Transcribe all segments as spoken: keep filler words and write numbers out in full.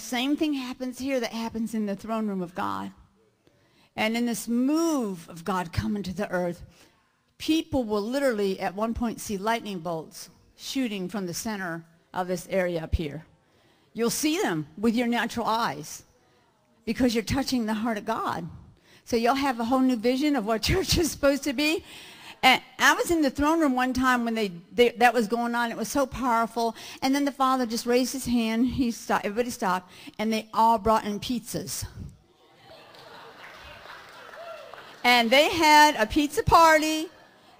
that same thing happens here that happens in the throne room of God. And in this move of God coming to the earth, people will literally at one point see lightning bolts shooting from the center of this area up here. You'll see them with your natural eyes because you're touching the heart of God. So you'll have a whole new vision of what church is supposed to be. And I was in the throne room one time when they, they that was going on. It was so powerful. And then the Father just raised his hand. He stopped. Everybody stopped. And they all brought in pizzas. And they had a pizza party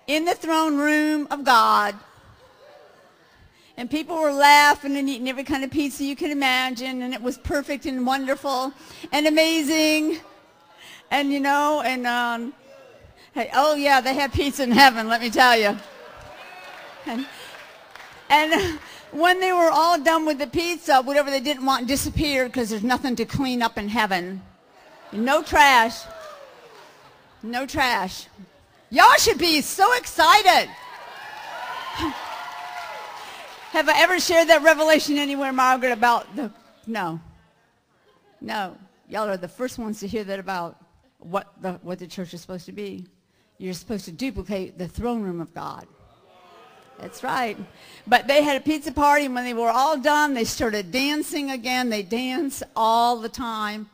in the throne room of God. And people were laughing and eating every kind of pizza you can imagine. And it was perfect and wonderful and amazing. And, you know, and, um, hey, oh, yeah, they have pizza in heaven, let me tell you. And, and when they were all done with the pizza, whatever they didn't want disappeared because there's nothing to clean up in heaven. No trash. No trash. Y'all should be so excited. Have I ever shared that revelation anywhere, Margaret, about the... No. No. Y'all are the first ones to hear that about what the, what the church is supposed to be. You're supposed to duplicate the throne room of God. That's right. But they had a pizza party, and when they were all done, they started dancing again. They dance all the time.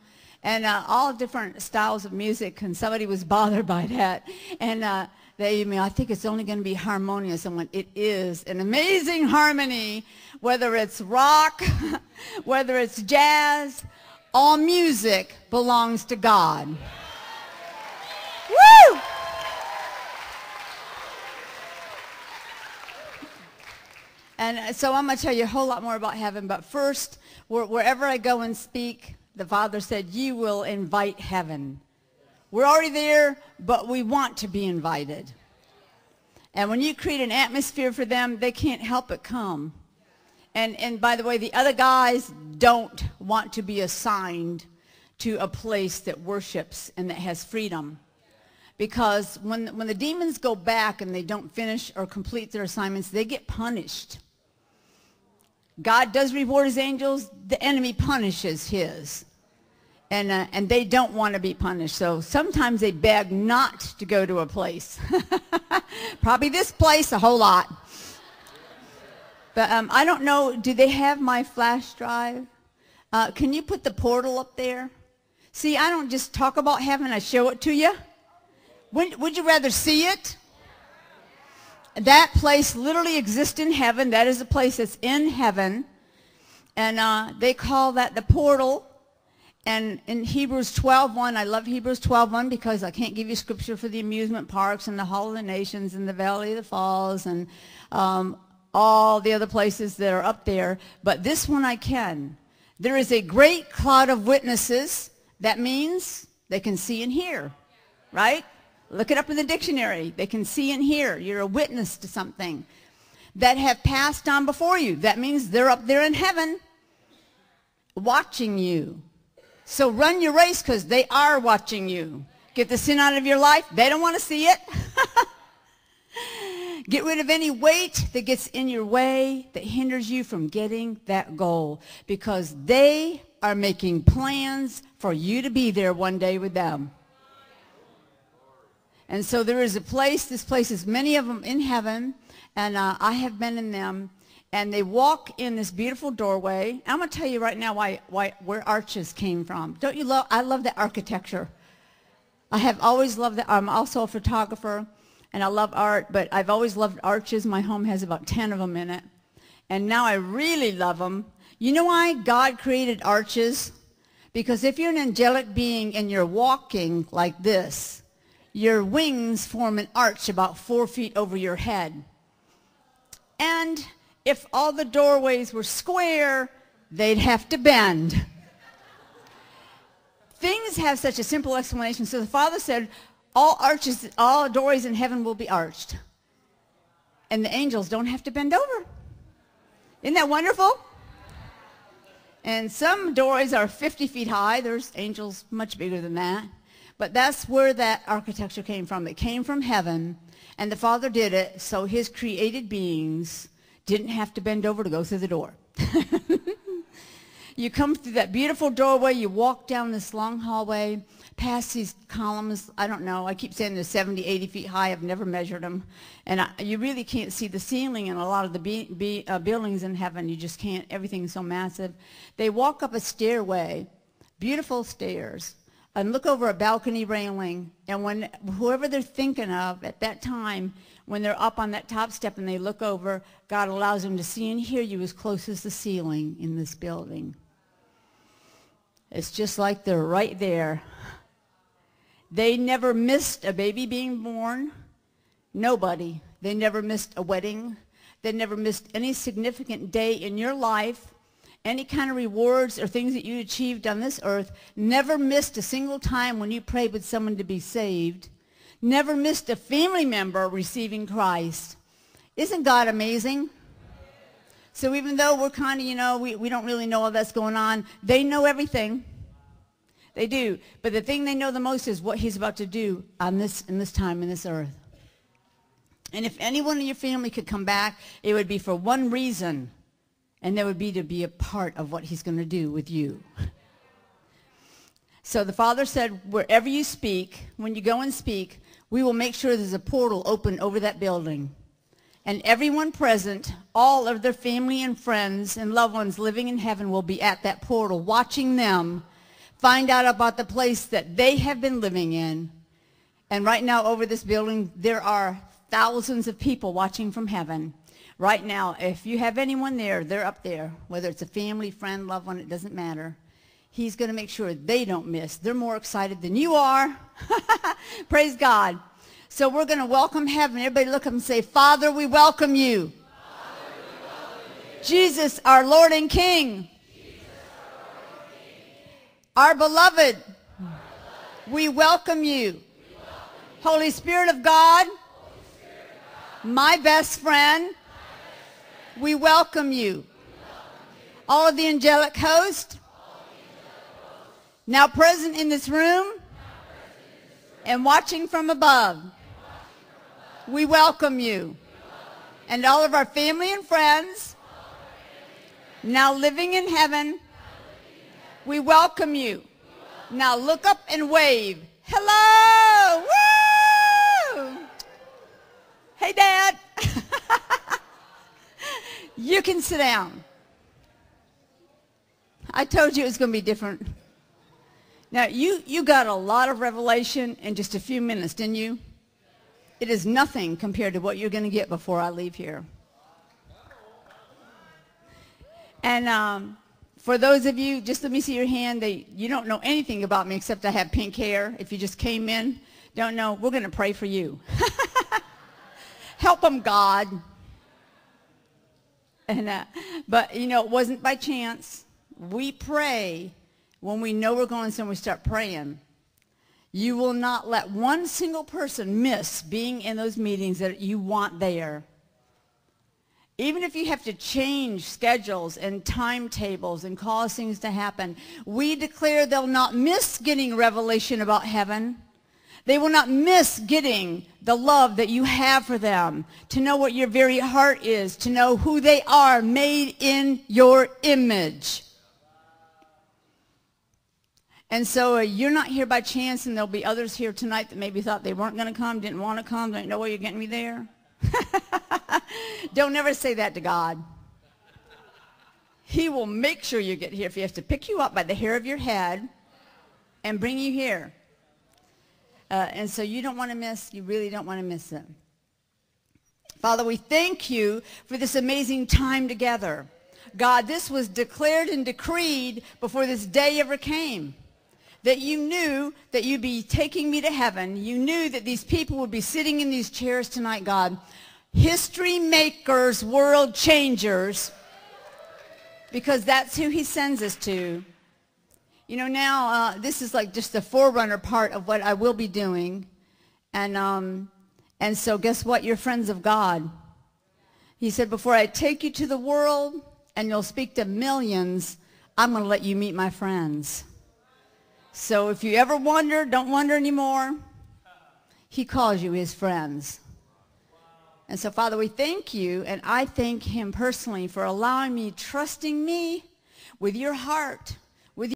And uh, all different styles of music, and somebody was bothered by that. And uh, they emailed, I think it's only going to be harmonious. And went, it is an amazing harmony, whether it's rock, whether it's jazz, all music belongs to God. Woo! And so I'm going to tell you a whole lot more about heaven, but first, wherever I go and speak, the Father said, you will invite heaven. We're already there, but we want to be invited. And when you create an atmosphere for them, they can't help but come. And, and by the way, the other guys don't want to be assigned to a place that worships and that has freedom. Because when, when the demons go back and they don't finish or complete their assignments, they get punished. God does reward his angels. The enemy punishes his. And, uh, and they don't want to be punished. So sometimes they beg not to go to a place. Probably this place a whole lot. But um, I don't know, do they have my flash drive? Uh, can you put the portal up there? See, I don't just talk about heaven, I show it to you. Would, would you rather see it? That place literally exists in heaven. That is a place that's in heaven. And uh, they call that the portal. And in Hebrews twelve one, I love Hebrews twelve one because I can't give you scripture for the amusement parks and the Hall of the Nations and the Valley of the Falls and um, all the other places that are up there. But this one I can. There is a great cloud of witnesses. That means they can see and hear, right? Look it up in the dictionary. They can see and hear. You're a witness to something that have passed on before you. That means they're up there in heaven watching you. So run your race because they are watching you. Get the sin out of your life. They don't want to see it. Get rid of any weight that gets in your way that hinders you from getting that goal because they are making plans for you to be there one day with them. And so there is a place, this place is many of them in heaven, and uh, I have been in them, and they walk in this beautiful doorway. I'm going to tell you right now why, why, where arches came from. Don't you love, I love the architecture. I have always loved that. I'm also a photographer, and I love art, but I've always loved arches. My home has about ten of them in it, and now I really love them. You know why God created arches? Because if you're an angelic being and you're walking like this, your wings form an arch about four feet over your head. And if all the doorways were square, they'd have to bend. Things have such a simple explanation. So the Father said, all arches, all doorways in heaven will be arched. And the angels don't have to bend over. Isn't that wonderful? And some doorways are fifty feet high. There's angels much bigger than that. But that's where that architecture came from. It came from heaven, and the Father did it, so his created beings didn't have to bend over to go through the door. You come through that beautiful doorway, you walk down this long hallway, past these columns, I don't know, I keep saying they're seventy, eighty feet high, I've never measured them. And I, you really can't see the ceiling in a lot of the be, be, uh, buildings in heaven, you just can't, everything's so massive. They walk up a stairway, beautiful stairs, and look over a balcony railing, and when whoever they're thinking of at that time, when they're up on that top step and they look over, God allows them to see and hear you as close as the ceiling in this building. It's just like they're right there. They never missed a baby being born. Nobody. They never missed a wedding. They never missed any significant day in your life, any kind of rewards or things that you achieved on this earth. Never missed a single time when you prayed with someone to be saved. Never missed a family member receiving Christ. Isn't God amazing? So even though we're kind of, you know, we, we don't really know all that's going on, they know everything. They do. But the thing they know the most is what he's about to do on this, in this time, in this earth. And if anyone in your family could come back, it would be for one reason, and that would be to be a part of what he's going to do with you. So the Father said, wherever you speak, when you go and speak, we will make sure there's a portal open over that building. And everyone present, all of their family and friends and loved ones living in heaven will be at that portal watching them find out about the place that they have been living in. And right now over this building, there are thousands of people watching from heaven. Right now, if you have anyone there, they're up there. Whether it's a family, friend, loved one, it doesn't matter. He's going to make sure they don't miss. They're more excited than you are. Praise God. So we're going to welcome heaven. Everybody look up and say, Father, we welcome you. Father, we welcome you. Jesus, our Lord and King. Jesus, our, Lord and King. Our, beloved, our beloved, we welcome you. We welcome you. Holy Spirit of God, Holy Spirit of God. My best friend, my best friend. We, welcome we welcome you. All of the angelic host, All the angelic host. Now present in this room, now present in this room. And watching from above. We welcome you, we welcome you. And all of our family and friends, all of our family and friends. Now living in heaven, now living in heaven. We welcome you. We welcome. Now look up and wave. Hello! Woo! Hey, Dad. You can sit down. I told you it was going to be different. Now, you, you got a lot of revelation in just a few minutes, didn't you? It is nothing compared to what you're going to get before I leave here. And um, for those of you, just let me see your hand. They, you don't know anything about me except I have pink hair. If you just came in, don't know, we're going to pray for you. Help them, God. And, uh, but, you know, it wasn't by chance. We pray when we know we're going somewhere, we start praying. You will not let one single person miss being in those meetings that you want there. Even if you have to change schedules and timetables and cause things to happen, we declare they'll not miss getting revelation about heaven. They will not miss getting the love that you have for them, to know what your very heart is, to know who they are made in your image. And so uh, you're not here by chance, and there'll be others here tonight that maybe thought they weren't going to come, didn't want to come, don't know why you're getting me there. Don't ever say that to God. He will make sure you get here if he has to pick you up by the hair of your head and bring you here. Uh, and so you don't want to miss, you really don't want to miss it. Father, we thank you for this amazing time together. God, this was declared and decreed before this day ever came, that you knew that you'd be taking me to heaven. You knew that these people would be sitting in these chairs tonight, God. History makers, world changers, because that's who he sends us to. You know, now uh, this is like just the forerunner part of what I will be doing. And, um, and so guess what? You're friends of God. He said, before I take you to the world, and you'll speak to millions, I'm going to let you meet my friends. So if you ever wonder, don't wonder anymore. He calls you his friends. And so, Father, we thank you, and I thank him personally for allowing me, trusting me with your heart,